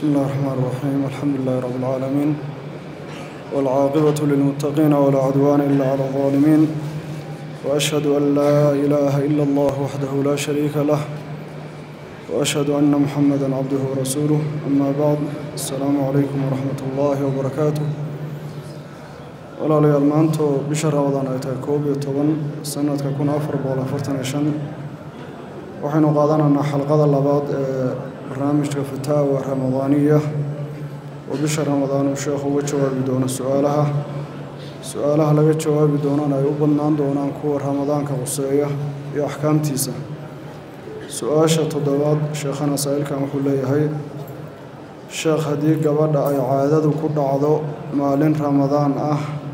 بسم الله الرحمن الرحيم. الحمد لله رب العالمين، والعاقبة للمتقين، ولا عدوان إلا على الظالمين، وأشهد أن لا إله إلا الله وحده لا شريك له، وأشهد أن محمدًا عبده ورسوله. أما بعد، السلام عليكم ورحمة الله وبركاته. ولا المانتو بشر رمضان أيتكوبي طبعًا سنة تكون أفرب ولا فرتنشان. وحين قادنا حلقة لبعض برنامج فتاوى رمضانية، وبشر رمضان الشيخ وجهه بدون سؤالها لا وجهه بدون أن يبنان دون أن كور رمضان كقصية يحكم تيسا. سؤالش تضاد شيخنا سائل كم حلي هاي شيخ هديك قبل أي عادة وكل عضو مالين رمضان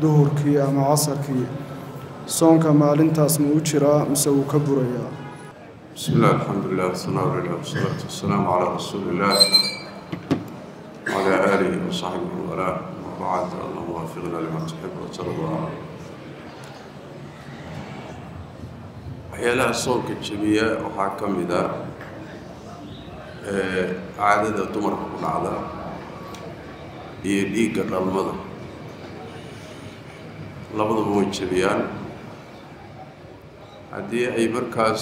دهور كي أم عصر كي صون كمالين تسمو شراء مسوي كبرية. بسم الله، الحمد لله، والصلاة والسلام على رسول الله وعلى آله وصحبه وآله وبعد. اللهم وفقنا لما تحب وترضى. وحيالها الصوم كالجبية وحاكم إذا عادة تمر العذاب يديك الرمضة لبض بوجه جبيان هذه أي مركز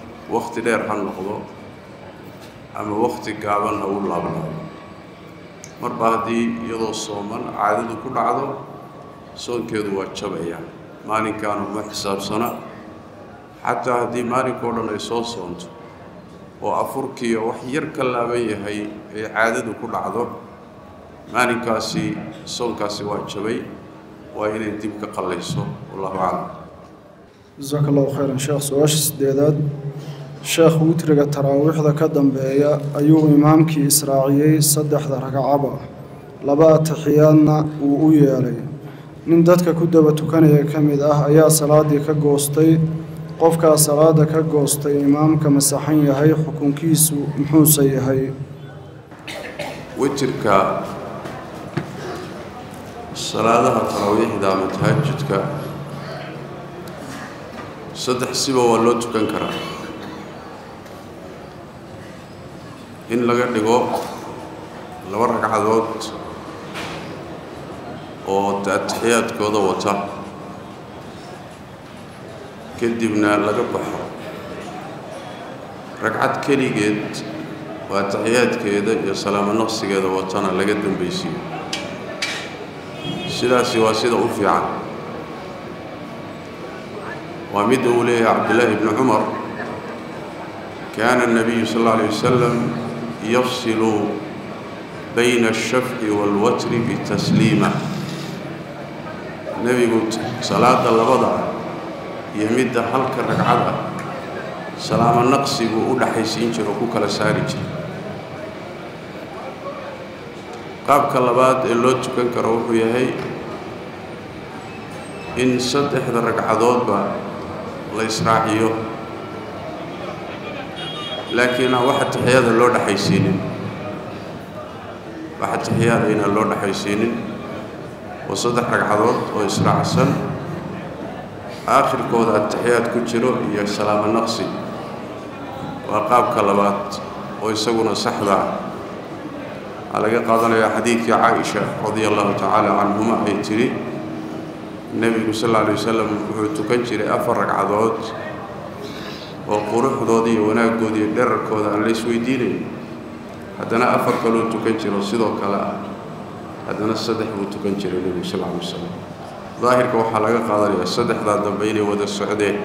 وقت دير حنقضو أما وقت قابلنا أولا بنا مربع دي يضو الصومن عاددو كل عادو سون كيدو واتشبعيا مالين كانوا محساب سنة حتى هدي مالين كورنا يسو صونتو وأفركي وحير كلابي هي عاددو كل عادو مالين كاسي سون كاسي واتشبعي وإن يديبك قليسو. والله أعلم. جزاك الله خيرا. شيخ سواش سديداد شيخ وترقى التراويح ذا كدم بأي أيوه إمامك إسرائيلي صدح ذا رقعبا لبا تحيانا وقويا لي نمدتك كدبتو كان يكمد أيا صلادي كقوستي قفكا صلادة كقوستي إمامك مساحين يهي حكم كيسو محوسي يهي وتركا صلادة التراويح ذا متهجدك صدح سيبا واللوتو كان كرام إن لقد لقوا لورك عذوت وتأتحيات كوضا وطا كدي بنا لقب بحر ركعت كلي جد وتأتحيات كيدا يا سلام النفس كيدا وطانا لقدم بيسي سلا سوا سيدا أوفي عن ومده لي عبد الله بن عمر كان النبي صلى الله عليه وسلم يفصل بين الشفع والوتر بتسليمه. النبي قلت صلاة الوضع يمد حلق الركعة سلام النقص بقول حيسين شركوك لسارج قابك اللباد اللوت كنك روحو يهي إن صد إحدى الركعات بقى الله يسرعيه لكن واحد تحياد اللورد حيسينين وصدح ركعات وإسراع السن آخر كود التحياد كجرو يا سلام النقصي وأقاب كلبات ويسقون سحدا على قاضنا يا حديث يا عائشة رضي الله تعالى عنهما أيتري النبي صلى الله عليه وسلم تكجري أفر ركعات وقروح ضادي وناقودي درك هذا اللي سويديني هذانا أفرق له تكنشر الصدق لا هذانا الصدق وتكنشر له سبع مسلم ظاهر كوحلاق قادري الصدق ذا دبيني وذا السعدين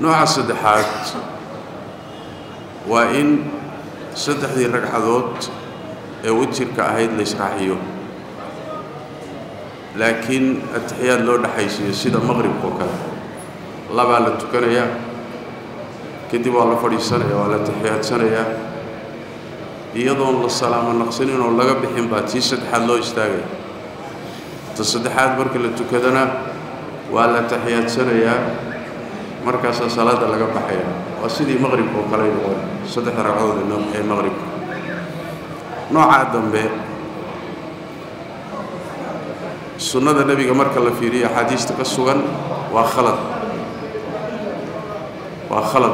نوع الصدقات وإن صدق ذي الرجح ذات وتشر كأهيد لإسرائيل لكن التحيات لورد حيسي السيد المغرب وكذا الله بعلا تكنيا كدي والله فريسان يا والله تحيات سنيا يدون للسلام النقصين ولقى بحين باتي سدحاد لو استاغي تسدحاد برك لتكدنا ولا تحيات سنيا مركز الصلاه لقى بحيا وسيدي مغرب وقريب سدح رعود النوم اي مغرب نوع عدم به سنة النبي مركز الفيري حديث تكسوغن وخلط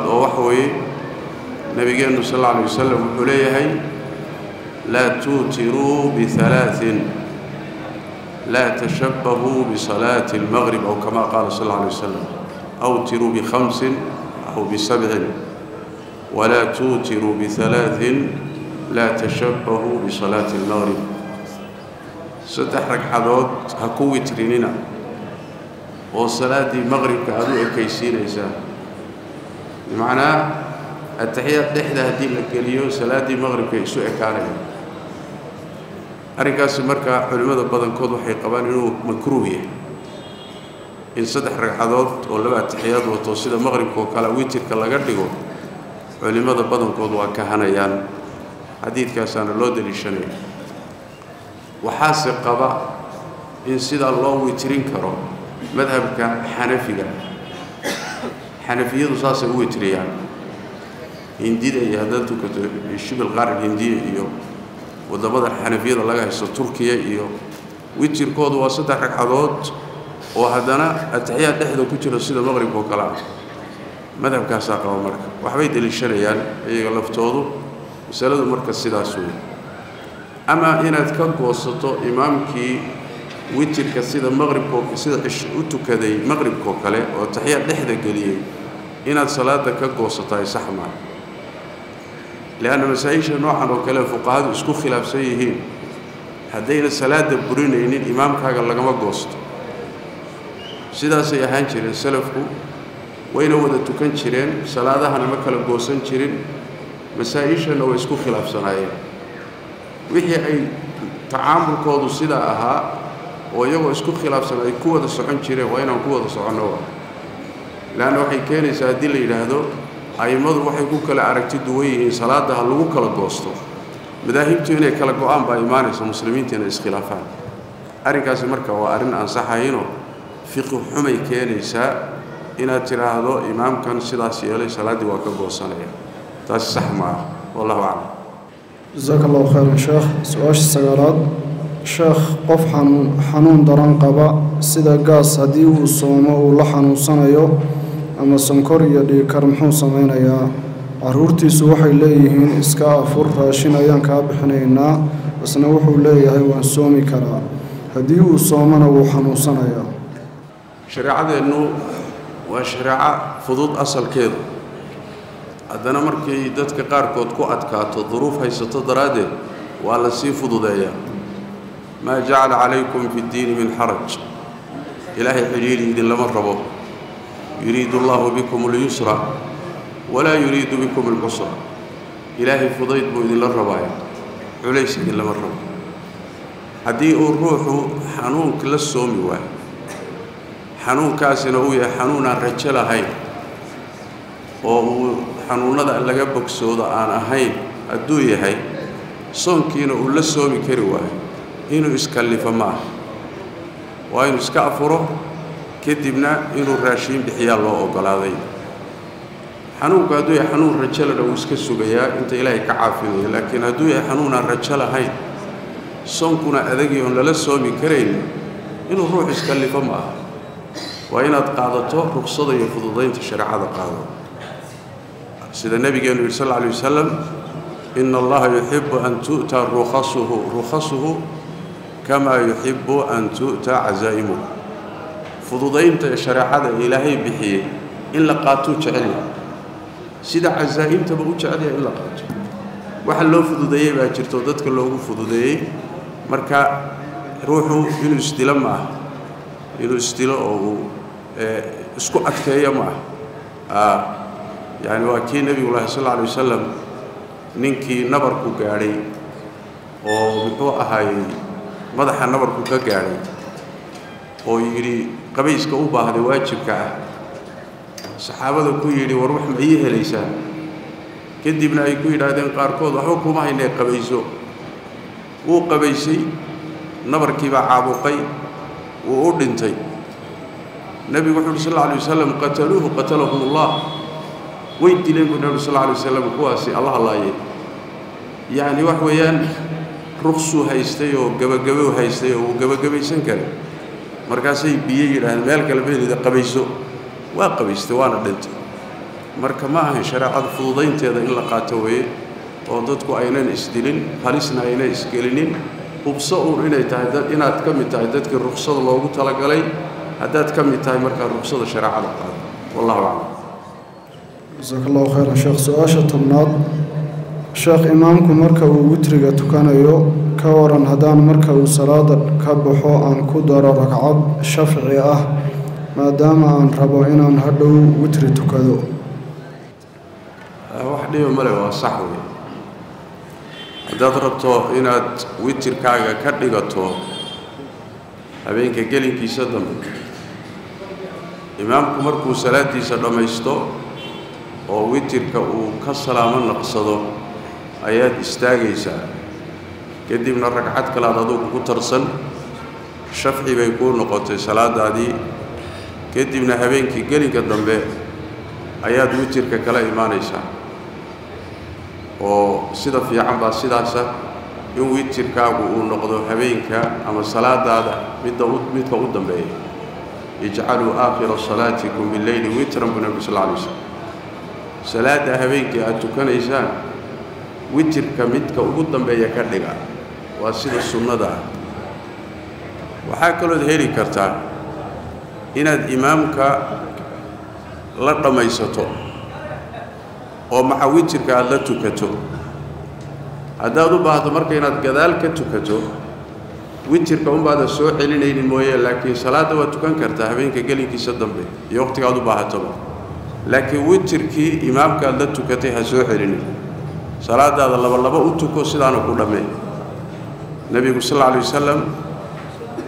ووحوي نبينا صلى الله عليه وسلم عليه لا توتروا بثلاث لا تشبهوا بصلاة المغرب أو كما قال صلى الله عليه وسلم أوتروا بخمس أو بسبع ولا توتروا بثلاث لا تشبهوا بصلاة المغرب ستحرك حدود هكو تريننا وصلاة المغرب كهدوء كيسين إيسان بمعنى التحيات لحدة هديم الكليو سلادي مغرب كيسوء كارهه أركاس مركا علماء بدن كود وحي قبان إنه مكروهية إن صدح ركعات ولا بعد التحيات وتوصيل المغرب وكلا ويتر كلا قرديقو علماء بدن كود وكهنيان حديث كاسان اللود للشني وحاسق قبا إن صد الله ويترين كرو مذهب كحنفية حنفية وصاص ويتريان هندية يا هذا تكتب الشبه الغرب الهندية إيوه وضبط الحنفية الله يحسن تركيا إيوه ويتر كود وسط ركعات وهذانا التحيات لحد وكتير الصيد المغرب وكلام ماذا بكاسة قوامرك وحبيت للشريان إيه لفتوضه وسألوا مركز سيداسوي أما هنا تكتب وسطه إمامك ويتر كصيد المغرب وكصيد إيش وتكذي مغرب وكلام والتحيات لحد قليل هنا الصلاة كتب وسطه صحما لأن مسائش نوعاً وكلا فقهاء اسكو خلاف سيئين هدينا الصلاة برينا إن الإمام كاقل لقما قوست سيدا سيئهان شرين سلفكو وإنه ودا تكن شرين صلاة هانا مكالا قوسان شرين مسائش نوع اسكو خلاف سنائين ويحي أي تعامل كودو سيدا أها ويوغو اسكو خلاف سنائي كوة الصحن شرين وإنه كوة الصحن نوع لأنه وحي كاني سادل إلى هذا أيمضوا وحيكون كلا عرقت الدوي صلاة هاللو كلا قوستو مذاهبته هنا كلا قوام بإيمان المسلمين تنا إسخلافان أركاس مركب وأرن أنصحينه فقه حمي كنيسة إن ترى هذا إمام كان سلاسي عليه صلاة وكلا قوسانية تسحمه والله أعلم. جزاك الله خير شيخ. سؤال السجارات شيخ قف حنون دران قبا سيدا قاس هديه صومه ولحن صنيو أما سنكر يدي كرم حوصا مين يا عرورتي سوحي ليهين إسكا فرة شنا ينكا بحنينا وسنوحو ليه وانسومي كرا هديو صومنا وحنوصنا يا شريعة إنه وشريعة فضوض أصل كيد أدنا مركي دتك قاركوت كوأتك الظروف هي ستدرادي وعلى سي فضوضية ما جعل عليكم في الدين من حرج إلهي حجيلي دي لما ربوه يريد الله بكم اليسرى ولا يريد بكم العسرى إلهي فضيت بإذن الله الرباية وليس إلا من ربي هدي الروح حنون كل السومي واحد حنون كاسنا هو حنون الرجال هاي أو حنون هذا اللي جابك سودا أنا هاي الدوية هاي صوم كينه كل السومي كري واحد إنه إسكالف معه وإنه إسكافره كدبنا إنه الراشين بحياة الله وقلاضي حنون كادوية حنون الرجالة لو اسكسوا بيها انت إلهي كعافيه لكن هدوية حنون الرجالة هاي صنكنا أذقيهم للسومي كرين إنه روح اسكالف معها وإن أتقاضته رقصده يفضضين تشريع هذا قاضه سيد النبي صلى الله عليه وسلم إن الله يحب أن تؤتى رخصه كما يحب أن تؤتى عزائمه فضوضينتا شريعة إلهي بحيه إلا قاتو جعلها سيدا عزائمتا بقو جعلها إلا قاتو وحال لو فضوضيه باجرتو دادك اللوغو فضوضيه مركا روحو إنو استيلا معه إنو استيلا أو اسكو أكتايا معه يعني واكي نبي الله صلى الله عليه وسلم ننكي نبركو قاري ومحوة هاي مدحا نبركو قاري ويجري قبيس كوبا هذا واجب كعه الصحابة ذكوا يلي وروح معيه ليسان kadibna ay ku yiraadeen qaarkood waxa uu kuma hayne qabayso uu qabaysay nabarkii baa caabuqay uu dhintay nabi wuxuu sallallahu alayhi wasallam qataluhu qatalahu allah way dileen nabi sallallahu alayhi wasallam kuwaasi allah laaye yaani wax weeyaan ruqsu haystay oo gabagabo haystay oo gabagabaysan kale markaas ay biye yiraahdeen meel kale beelida qabayso waa qabaystay waana dhintay marka ma aha sharaacada fududaynteeda in la qaato way oo dadku aynaan isdilin halisna aynaan isgelinin hubso oo inay tahay dad inaad ka mid tahay dadka ruqsada loogu tala galay haddaad ka mid tahay marka ruqsada sharaacada qaado wallahu a'lam jazakallahu khayran sheekh su'aasha tumnaad sheekh imaamku marka uu witriga tukanayo ka waran hadaan marka uu salaada ka baxo aan ku daro ragcad shafci ah maadaama aan rabo inaan hadhow witri tukado waxdii male waa sax weey haddaad rabto inaad witrkaaga ka dhigato habeenka gelinkiisa dambe imaamku markuu salaadiisa dhamaysto oo witrka uu ka salaamo naqsado ayaad istaagaysaa kadibna ragcad kale adigu ku tarsan shafci bay ku noqotay salaadaadii kadibna habeenkii gelinka dambe ayaad witrka kala imaanaysaa oo sida fiican baa sidaasa in witrkaagu uu noqdo habeenka ama salaadaada midka u dambeeya ijcalu aakhira salaatikum bil-layli witran nabiy sallallahu alayhi wasallam salaada habeenkii aad tukanaysaan witrka midka ugu dambeeya ka dhiga waa sida sunnada waxaa kaloo heli kartaa inaad imaamka la dhamaysato oo ma witrka aad la tukato haddaad u baahdo marka inaad gadaal ka tukato witrka um baad soo celinaynin mooyee laakiin salaada waa tukan kartaa habeenka gelinkiisa dambe iyo waqtiga aad u baahato laakiin witrkii imaamka aad la tukatay ha soo celinay salaadaada laba u tuko sidaana ku dhameey nabigu sallallahu alayhi wasallam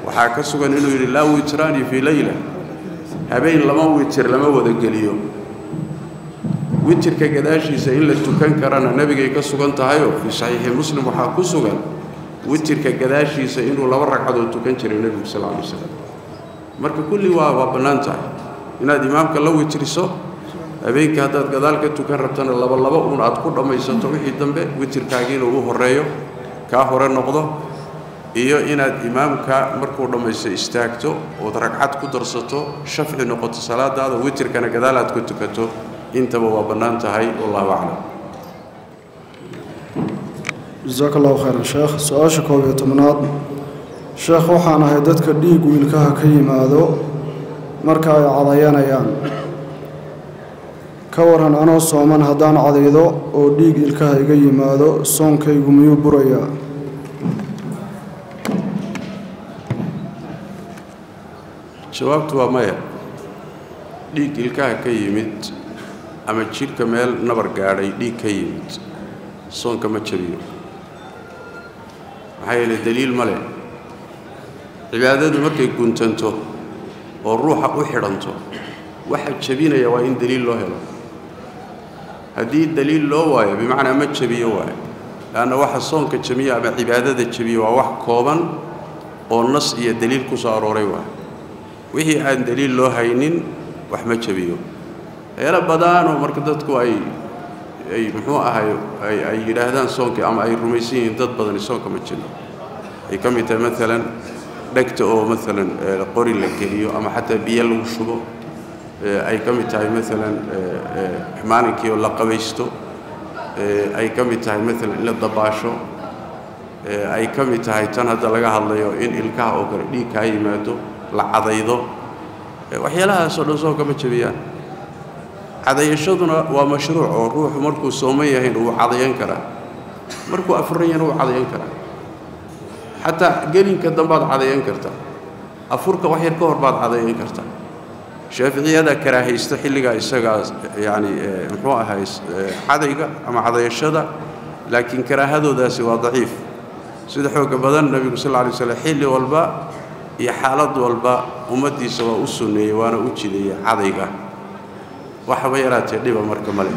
waxa ka sugan inuu yiri la witrani fi layla habeen lama witr lama wada geliyo witrka gadaashiisa in la tukan karana nabiga ka sugan tahay oo sahih muslim waxa ku sugan witrka gadaashiisa inuu laba ragcadood tukan jiray nabiga sallallahu alayhi wasallam marka kulli waa bannaan tahay inaad imaamka la witriso habeenka haddaad gadaalka tukan rabtana laba uun aad ku dhamaysanto wixii dambe witrkaagiina uu horeeyo ka hore noqdo iyo inaad imaamka markuu dhamayso istaagto oo ragcad ku darsato shafci noqoto salaadaada witrkana gadaal aad ku tukato انت وابنانت هاي والله أعلم. جزاك الله خيرا شيخ سؤالك هو يتمناد شيخ وحنا هيدتك ديق ويلكها كيما هذا مركا عضيان ايام كورن انا صومن هدان عضيدو او ديق يلكها ايغا يمادو صومكيغو ميو بريا جوابته ما ديق يلكها كيميت ama jirka meel nabar gaaray dhig ka yimid soonka ma jiriyo waxay leedahay daliil male cibaadadu markay guntanto oo ruuxa u xiranto waxa jabinaya waa in daliil loo helo hadii daliil loo waayo bimaana ma jabiyo waayo laana waxa soonka jabiyo ama cibaadada jabiyo waa wax kooban oo nas iyo daliil ku soo arooray waa wixii aan daliil loo haynin wax ma jabiyo ayra badano marka dadku ay muxuu ahayo ay yiraahdaan soonka ama ay rumaysiin dad badan soonka ma jiro ay kamid tahay midalan dhagto oo midalan qori la geliyo ama hatta biyo lagu shubo ay kamid tahay midalan ximaankii oo la qabaysto ay kamid tahay midalan la dabaasho ay kamid tahay tan hada laga hadlayo in ilkaha oo kale dhig ka yimaado la cadaydo waxyaalaha soo dhasoo kama jabiyaan cadayashaduna waa mashruuc oo ruuxu markuu sooman yahay uu cadayan kara markuu afran yahay uu cadayan kara hatta gelinka dambaad cadayan karta afurka wax yar ka hor baad cadayan karta shaafiiciyada karaahaysta xilliga isaga yaani muxuu ahaay cadayga ama cadayashada laakiin karaahadoodaasi waa daciif sida xooga badan nabiga sallallahu alayhi wasallam xilli walba iyo xaalad walba ummadiisa waa u sunneeyay waana u jideeyay cadayga وحبيرات يديبا مركمالي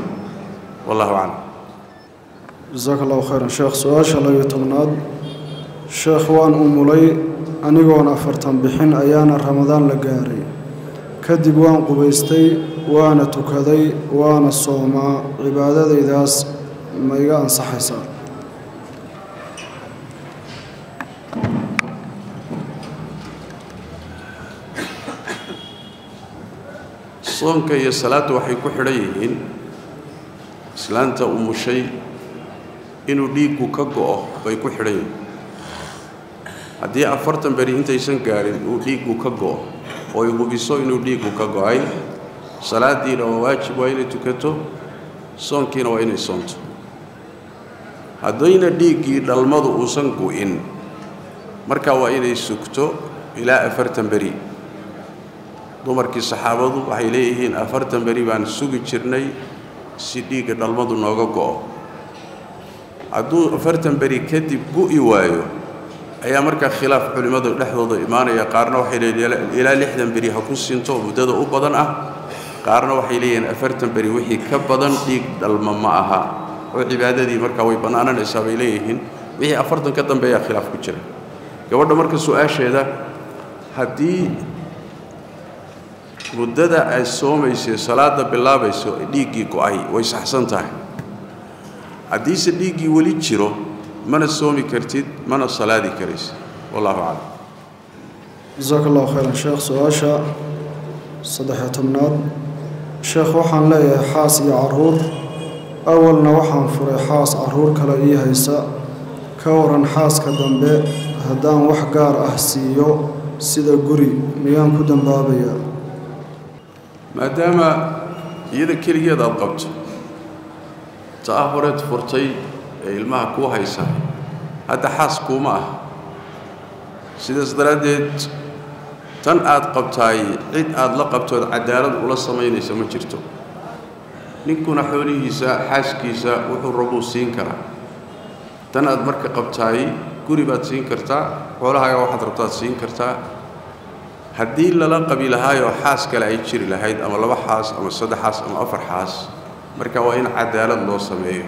والله أعلم. جزاك الله خيرا شيخ. سؤال الله يتمناد شيخ وان أمولي أنيقون أفرتن بحين أيانا رمضان لقاري كدب وان قبيستي وانا تكذي وانا الصوما عبادة ذي داس ما يقان صحي صار صونك يا صلاة وحي كحريين سلانتا أم شيء إنه ليكو كجوه باي كحريين هدي أفرتن بري أنت يسن قارن وليكو كجوه ويقول بيسو إنه ليكو كجوه صلاة دينا واجب وين تكتو صونك وين صونت هدينا ليكي للمضو وصنكو إن مركا وين يسكتو إلى أفرتن بري dumarkii saxaabadu waxay leeyihiin 40 bari baan sugi jirnay si dhiiga dhalmadu nooga go'o aduu 40 bari kadib go'i waayo ayaa marka khilaaf culimadu dhexdooda iimaanaya qaarna waxay leeyihiin ilaa 60 bari ha ku siinto mudada u badan ah qaarna waxay leeyihiin 40 bari wixii ka badan dhiig dhalma ma aha oo cibaadadii marka way banaanaysaa bay leeyihiin wixii 40 ka dambeeya khilaaf ku jira gabadha marka su'aasheeda hadii muddada ay soomaysay salaada bilaabayso dhiigii go'ay way saxsan tahay hadii si dhiigii wali jiro mana soomi kartid mana salaadi karis wallahu a'lam jazakallahu khairan sheekh. su'aasha saddexaadnaad sheekh waxaan leeyahay xaas iyo caruur awalna waxaan furay xaas caruur kale ii haysa ka waran xaaska dambe haddaan wax gaar ah siiyo sida guri miyaan ku dambaabaya مادام يدك كل يد القبض تأهرت فرتي الماء كوه يسا هذا حاس كوما سيد استردت تن عاد قبضاي عيد عاد لقبته عدالة ولا صميني سمجرته نكون حولي يسا حاس كيسا وحربو سينكرا تن عاد مرك قبضاي قريبات سينكرتا ولا هاي واحد ربطات سينكرتا هدي للا قبيلة هاي وحاس كلا يشير لهيد أما لبا حاس أما صدح حاس أما أفر حاس مركا وين عدالة الله سمعيه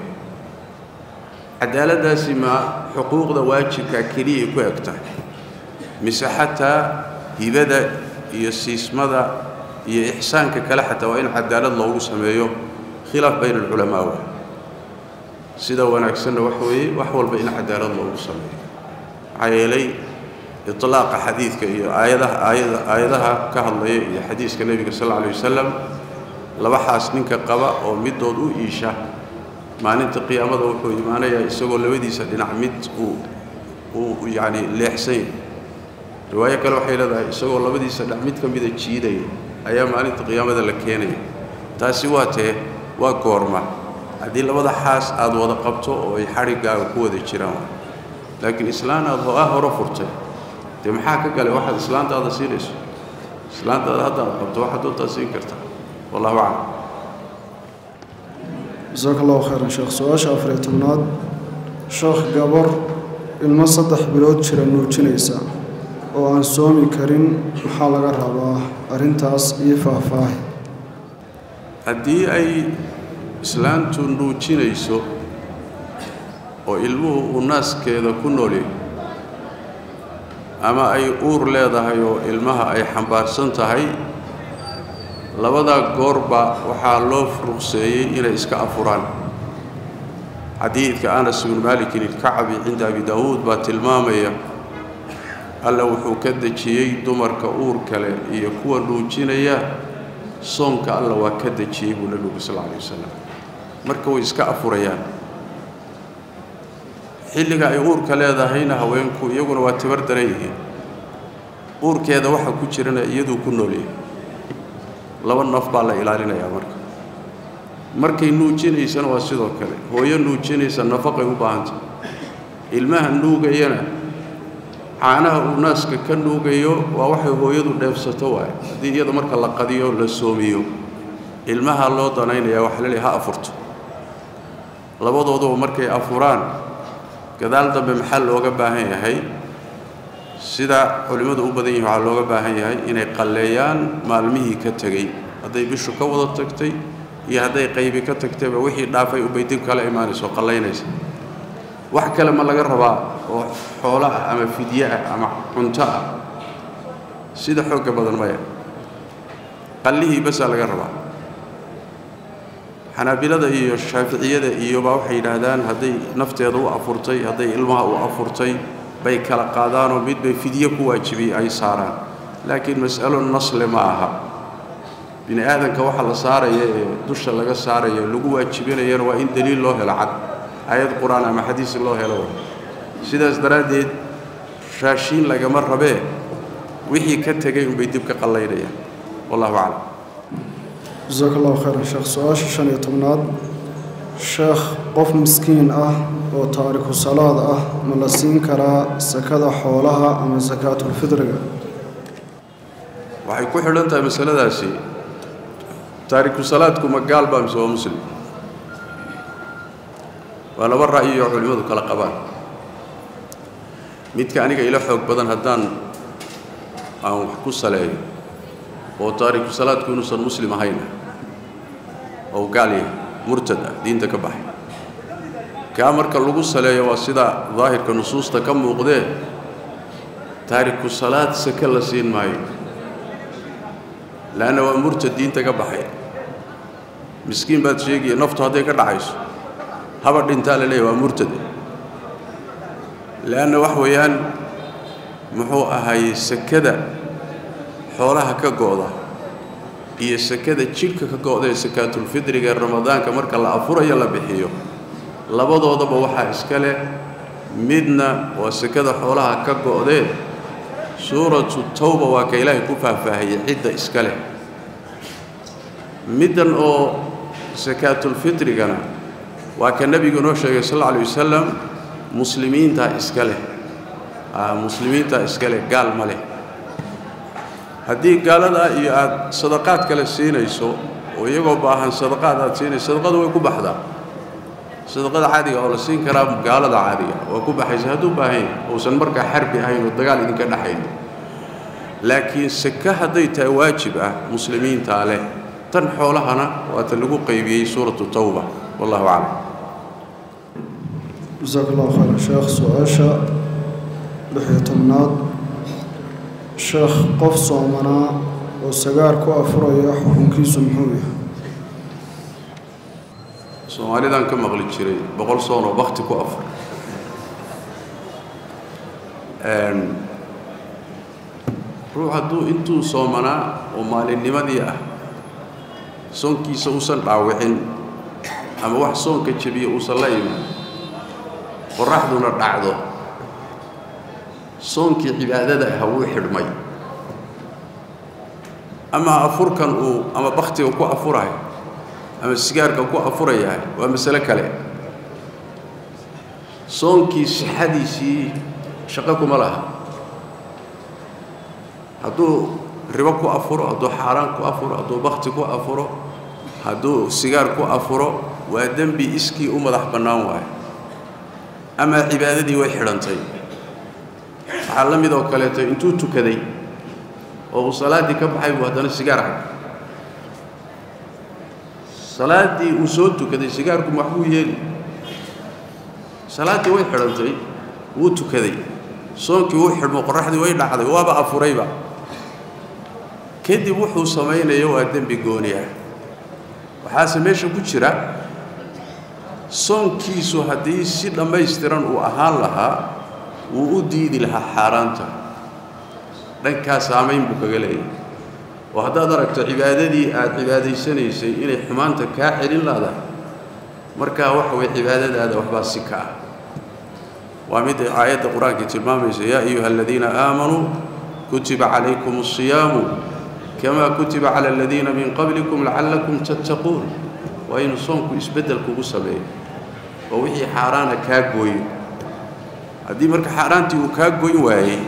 عدالة دا سما حقوق دا واجب كاكيري يكو أكتر مساحتها هبدا يسيس مدى يحسان ككلا حتى وين عدالة الله سمعيه خلاف بين العلماء سيدا وانا أكسن وحوي وحول بين عدالة الله سمعيه عيالي إطلاق حديث آياتها كهالله حديث النبي صلى الله عليه وسلم لبحث سنك قبا أو مد أو إيشة ما ننتقي أمد أو ما نيا يسقون لودي سدنا عمد ويعني لحسين رواية كلو حيلة يسقون لودي سدنا عمد كم بيد الشيء أيام ما ننتقي أمد لكيني تاسواته وكورما هذه لبض حاس أذ وض قبته أو يحرق أو كود الشرامة لكن إسلام أظهره رفرته تمحاك قال واحد إسلام هذا سيريس إسلام هذا قبض واحد وتسين كرتا والله أعلم. جزاك الله خيرا شيخ. سؤال شافريت مناد شيخ جبر المصدح بلود شرنو تشينيسا وعن سومي كريم حلقة رباه أرنتاس يفا فاه هدي أي إسلام تنو تشينيسو وإلمه والناس كذا كنولي أما أي أور لهذايو إلمها أي حمبارسن تهاي لبذا قربة وحالوف رخصي إلى إسكا أفران حديث كأنس بن مالك الكعبي عند أبي داود باتلمامية ألا وحكد شيء دمر كأور كلا يكون لوجينيا صن كألا وكد شيء ولا لو صلى الله عليه وسلم مركو إسكا أفريان xilliga ay uurka leedahayna haweenku iyaguna waa tibar dareeyeen uurkeeda waxa ku jirana iyadu ku nool yahay laba naf baa la ilaalinaya marka markay nuujinaysan waa sidoo kale hooyo nuujinaysa nafaqay u baahan ilmaha nuugayana caanaha uu naaska ka nuugayo waa waxa hooyadu dheefsato waay hadii iyada marka la qadiyo la soomiyo ilmaha loo danaynaya wax la leeyahay ha afurto labadoodu markay afuraan gadaal dambe maxal looga baahan yahay sida culimadu u badan yihiin waxa looga baahan yahay inay qalleeyaan maalmihii ka tagay haday bishu ka wada tagtay iyo haday qaybi ka tagtay wixii dhaafay u baydin kala iimaanayso qalleynaysa wax kale ma laga rabaa oo xoolo ah ama fidiya ah ama cunto ah sida xoog badan ma yahay qalihi bas laga rabaa xanaabilada iyo shaafiiciyada iyo baa waxay yiraahdaan haday nafteedu u afurtay haday ilmaha u afurtay bay kala qaadaan oo mid bay fidiya ku waajibay ay saaraan laakiin mas'alo nasl ma aha bini aadanka waxa la saarayo dusha laga saarayo lagu waajibinayo waa in daliil loo helo cad ayad quraan ama hadiis loo helo sidaas daraadeed raashin laga mar rabee wixii ka tagay in bay dib ka qalaynayaan wallahu a'lam جزاك الله خيرا شيخ سؤال شان يتمناد شيخ قف مسكين وتارك الصلاة من لسين كرا سكذا حولها أم زكاة الفطر وحيكون حلنت مسألة داسي تارك الصلاة كما قال بامسوا مسلم وأنا برأيي علماء كالقبان ميتك أنيك إلى حق بدن هدان أو حكو الصلاة أو تارك الصلاة كونوا صن مسلم هينا أو قالي مرتدى دين تكبح كأمر كاللغو الصلاة واسدا ظاهر كنصوص تكم وقده تارك الصلاة سكلا سين معي لأنه مرتد دين تكبح مسكين باتشيجي نفط هذا كالعيش هبر دين تالي ليه ومرتدى لأنه وحويان محو أهي سكدا xoolaha ka gooda iyo sakada jirka ka gooda sakaatul fidriga ramadaanka marka la afurayo la bixiyo labadoodaba waxa iska leh midna waa sakada xoolaha ka gooda suuratu tawba waa ka ilaahay ku faahfaahiyay cidda iska leh midan oo sakaatul fidriga waa ka nabigu noo sheegay sallallahu alayhi wasallam muslimiinta iska leh gaal ma leh haddii gaalada iyo aad sadaqaad kala siinayso oo iyagoo baahan sadaqaad aad siinayso sadaqadu way ku baxdaa sadaqada caadiga oo la siin kara gaalada caadiga oo ku baxaysa hadduu baahan oo san marka xarbi ahayn oo dagaal idinka dhaxayn laakiin saka haday tahay waajib ah muslimiinta leh tan xoolahana waa tan lagu qaybiyay suuratu tawba wallahu a'lam jazakallahu khayran sheekh su'aasha dhexeetanad شيخ قف صومنا وسجار كوافر يحكم كيس محوية صومالي دان كم أغلى شري بقول صونا بختي كوافر روح هدو إنتو صومنا ومال النمدية صون كيس وصل راوحين أما واحد صون كتشبيه وصل ليم وراح دون الرعدو صونك عبادته هو حرمي أما أفركن أو أما بختي وكو أفرعي أما السجار كوكو أفرعي وأما سلك عليه صونك حديثي شقكم الله هادو ربكو أفرع هادو حرامكو أفرع هادو بختكو أفرع هادو السجاركو أفرع وأدم بإسكي أمضح بناوعي أما عبادتي وحرمتي علمي ذو كليته انتو تكذي أو صلاتي كم حي وهذا السجارة صلاتي وصوت كذي سجاركم محوية صلاتي وين حرمتي وتكذي صوتك وين حرم قرحدي وين لحظي وابا أفريبا كذي وحو صمينا يو أدم بجونيا وحاسة ماشي بتشرا صوم كيسو هدي سيد لما يسترن وأهان لها وودي دي لها حارانتا دنكا سامين بو كغلي وهدا دركت عبادتي اد عباديسنيسي اني حمانتا كا خيلين لادا marka wax way cibaadadaada waxba sika wa mid aayada quraanka tilmaamaysa ya ayyuhal ladina aamanu kutiba alaykumus siyam kama kutiba alal ladina min qablikum la'allakum tattaqun wa in sunku isbadal kugu sabeey oo wixii xaaraana ka gooyo haddii marka xaaraantii uu ka goyn waayay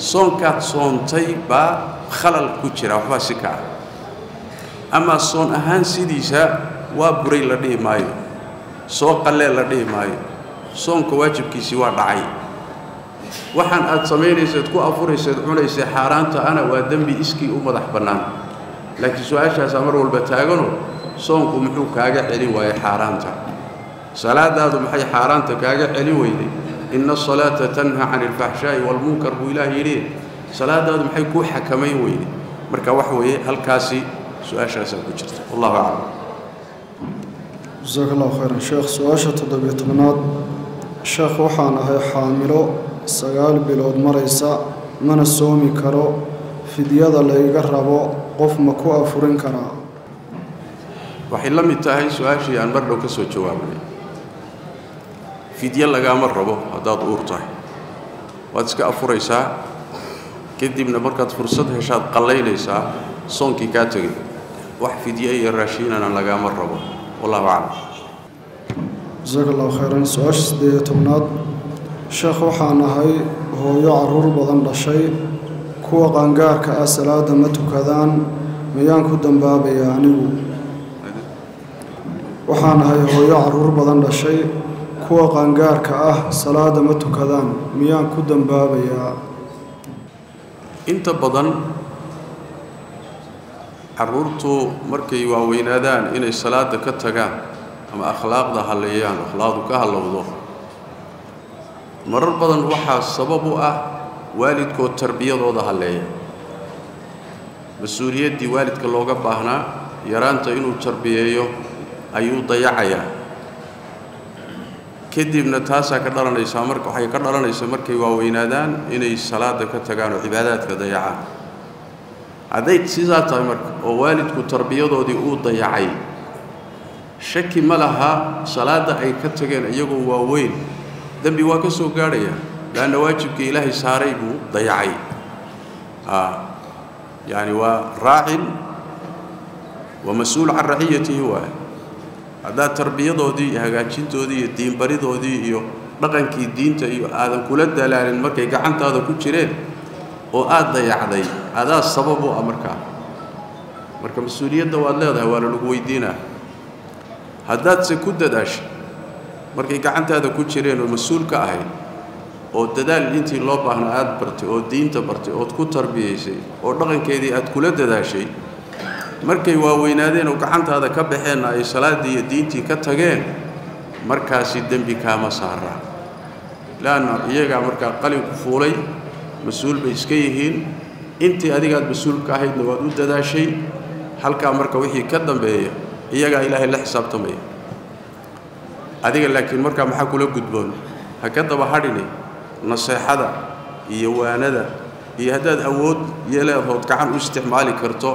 soonkaad soontay ba khalal ku jira waxba si ka ama soon ahaan sidiisa waa buray la dhii maayo soo qaleel la dhii maayo soonka waajibkiisii waa dhacay waxaan aad sameeyaysid ku afuraysid cunaysid xaaraanta ana waa dambi iskii u madax banaan laakiin su'aashaas amar walba taagano soonku muxuu kaaga celin waayay xaaraanta صلاة هذا محي حاران تكاجع علوي إن الصلاة تنهى عن الفحشاء والمنكر وإلهي ليه صلاة هذا محي كوحة كمي ويني مركا وحوي هل كاسي سؤال شاسم كجرت والله أعلم. جزاك الله خيرا شيخ. سؤاشة تضبي طبنات شيخ وحانا هي حاملو سقال بلود مريسا من السومي كرو في ديادة اللي يقربو قف مكو أفرين كرا وحين لم يتاهي سؤاشي عن بردو كسو جوابني في ديادة اللي قامربو هداد أورطه واتسك أفريسا كدي من بركة فرصتها شاد قليليسا صنكي كاتغي وحفي ديادة الراشين أنا اللي قامربو والله أعلم. جزاك الله خيرا. سؤال سدية تمناد شيخ وحانهاي هو يعرور بضن لشي كو قانقار كأسلا دمتو كذان ميان كدن بابي يعنيو وحانهاي هو يعرور بضن لشي كو قانقار كأه سلا دمتو كذان ميان كدن بابي يعنيو انت بضن عرورتو مركي ووينادان إن الصلاة كتغان أما أخلاق ده هليان أخلاق ده هلوضو مرر بدن وحا السبب والدكو التربية ده هليان مسؤولية دي والدك اللوغة باهنا يرانتا إنو تربية أيو ضيعيا كدي من تاسا كدران إسامرك وحي كدران إسامرك ووينادان إن الصلاة كتغان وعبادات كضيعان هذا سيزات عمرك ووالدك تربية ودي ضيعي شكي ملها صلاة أي كتغين أيغو واوين دم بواكسو قاريا لأن واجبك إلهي ساريبو ضيعي يعني وراع ومسؤول عن رعيته هو هذا تربية ودي هاجين ودي الدين بريد ودي رقم كي دين تيو هذا كولد دلال المركي قعنت هذا كل شيء وآد ضيعي هذا السبب أمريكا مركب مسؤولية دوال لا ده ولا لقويدينا هذا تسكت داش مركب كأنت هذا كل شيء والمسؤول كأهل أو تدل أنت الله بحنا عاد برتي أو دين تبرتي أو تكون تربية شيء أو رغم كذي أتكلت داشي مركب ووينادين وكأنت هذا كبحنا أي صلاة دي دينتي كتجين مركب سيدن بكام سهرة لأن يجا مركب قلب فولي مسؤول بيسكيهين أنت أديك مسؤول كاهد نوادود هذا شيء حلقة مركب وحي كدم بيه إياك إلهي لا حساب تميه أديك لكن مركب محاكو لك قدبون هكذا بحرني نصيحة هذا يوانا هذا يهداد أود يلا يهود كعن استعمالي كرتو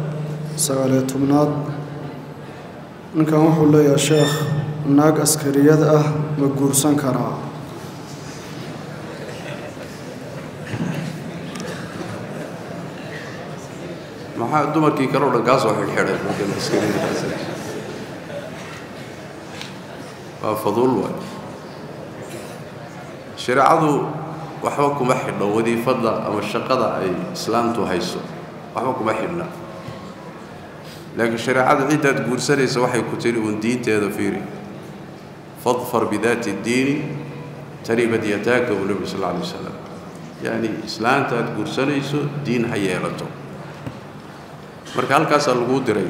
سؤالي تمناد إن كان وحول يا شيخ ناق أسكريات مقورسان كرا maxaa dumarkii karoo dhagaas oo xirxiray muddo iskariinaysa wa fadul wa shariicadu waxba kuma xidho wadiifada ama shaqada ay islaamtu hayso waxba kuma xidhna laakiin shariicadu ciidad guursanaysa waxay ku tiri un diinteeda fiiri fadfar bidaati diin taribat yataaka wa nabi sallallahu alayhi wasallam yani islaamta guursanayso diin hayeelato marka halkaas lagu diray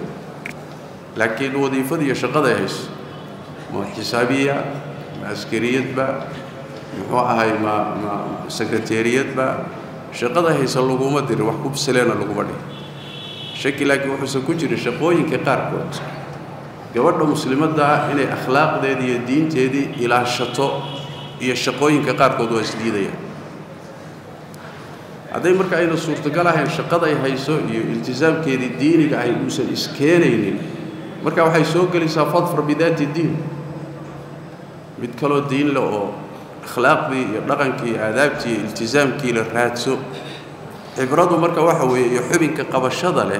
laakiin wadiifada iyo shaqada ay hayso ma xisaabiya ma askariyad ba muxuu ahay ma secretariat ba shaqada hayso lagu ma dir wax ku bislaana lagu badhay shakilaki wuxuu ku jiray shaqooyinka qaarkood gabadha muslimada inay akhlaaqdeeda iyo diinteeda ilaashato iyo shaqooyinka qaarkood waa isdiidayaan هذا مركب أي نصورة قالها إن شقة أي هيسو التزام كذي الدين كأي مثل إسكانين مركب هيسو قال يسافط فر بذات الدين بيتكلوا الدين لو أخلاق بي رقم كي عذابتي التزام كي للراتسو إبرادو مركب واحد ويحب إنك قبل شذله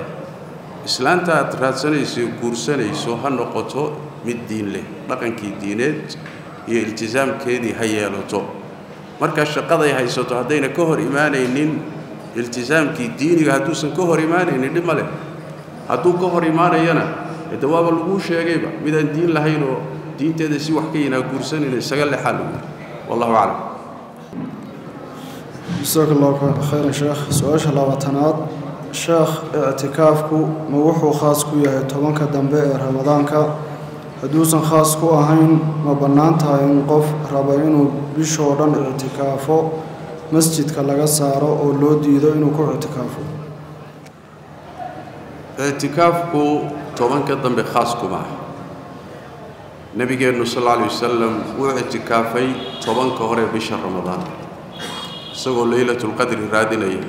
إسلام تراتسني يسوي كورسني يسوي هالنقطة من الدين له رقم كي دينات iyo iltizaamkeedii ha yeelato marka shaqada ay haysato hadayna ka hor iimaanaynin iltizaamkii diiniga haduusan ka hor iimaanaynin dhib male haduu ka hor iimaanayna dawaab lagu sheegayba midaan diin lahayn oo diinteeda si wax ka yina guursanina isaga la xal wallahu a'lam jazakallahu khayran sheekh su'aasha labaatanaad sheekh i'tikaafku ma wuxuu khaas ku yahay tobanka dambe ee ramadaanka haduusan khaas ku ahayn ma bannaan tahay in qof raba inuu bishoo dhan i'tikaafo masjidka laga saaro oo loo diido inuu ku i'tikaafo i'tikaafku tobanka dambe khaas kuma nabigeenu sallallahu alayhi wasallam wuu i'tikaafay tobanka hore bisha ramadaan isagoo laylatul qadr raadinay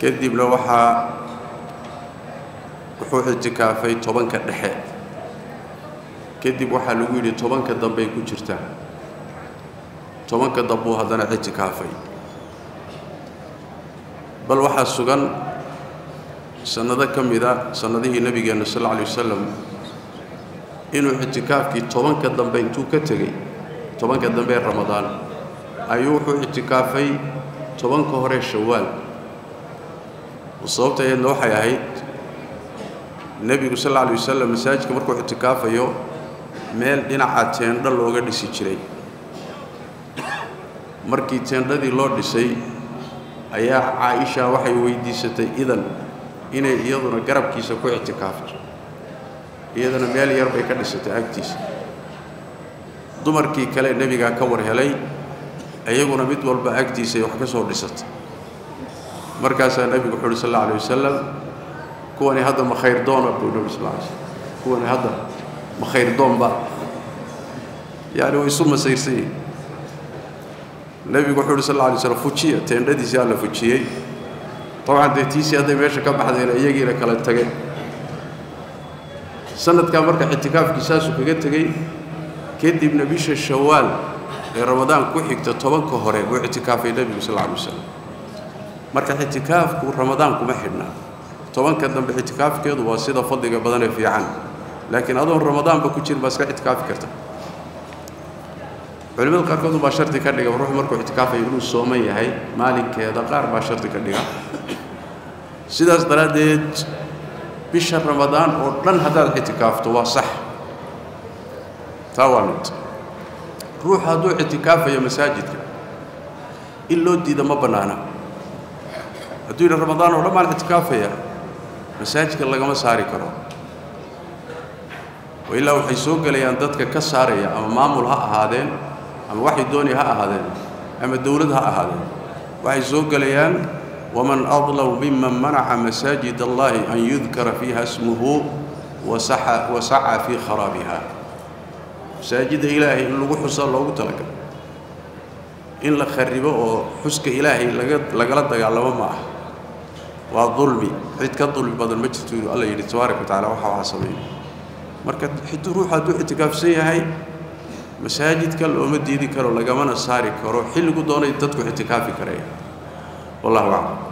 kadib la waxa wuxuu i'tikaafay tobanka dhexe kadib waxa lagu yiri tobanka dambe ku jirta tobanka dambu hadana i'tikaafay bal waxa sugan sanada kamida sanadii nabigeena sallallahu alayhi wasallam inuu i'tikaafki tobanka dambe intuu ka tagay tobanka dambe ramadaan ayuu i'tikaafay tobanka hore shawaal وصوته إنه حياهيد النبي صلى الله عليه وسلم مساجك مركو اعتكافه يو ميل دينا عاتين دا لوغا ديسي جري مركي تين دا دي لو ديسي ايا عائشة وحي ويديستي إذن إنه يضن قرب كيسا كو اعتكافه إذن ميل يربي كديستي اكتيس دمركي كلا النبي قا كور هلي ايقونا مدول با اكتيسي وحكسو ديستي مركز النبي صلى الله عليه وسلم كوني هذا ما خير دوم أبو النبي صلى الله عليه وسلم كوني هذا ما خير دوم بقى يعني ويسمى سيرسي النبي صلى الله عليه وسلم فوتشية تندي زيادة فوتشية طبعا ديتيسي هذا ماشي كم أحد يجي لك على التجي سنة كم مركز اعتكاف كيساس وكجت تجي كدي بنبيش الشوال رمضان كوحي تطبق كهرة واعتكاف النبي صلى الله عليه وسلم marka i'tikaafku ramadaan kuma xidna tobanka dambe i'tikaafkeedu waa sida fadhiga badan ee fiican laakiin adoon ramadaan ba ku jir ba iska i'tikaaf karta culimada qaar koodu ba sharti ka dhiga ruux markuu i'tikaafay inuu sooman yahay maalinkeeda qaar ba sharti ka dhiga sidaas daraadeed bisha ramadaan oo dhan hadaad i'tikaafto waa sax tawaamid ruux hadduu i'tikaafayo masaajidka in loo diida ma banaana هدول رمضان ولا ما الاعتكافية مساجك الله جم ساري كرو وإلا وحيسوق اللي عندك كسارية أما مامول ها هذين أما واحد دوني ها هذين أما الدولد ها هذين وحيسوق اللي ومن أظلم ممن منع مساجد الله أن يذكر فيها اسمه وسعى في خرابها مساجد إلهي اللي وحصل له وترك إن لا خربه حسك إلهي لقلت على ما والظلمي عيد كظلم بدل ما تشتري الله يري تبارك وتعالى وحوا عصبين مركز حتى روح هدوء اعتكافسية هاي مساجد كل أمد يذكر ولا جمانا ساري كروح حلو قدونا يتدقوا اعتكافي كريه والله أعلم.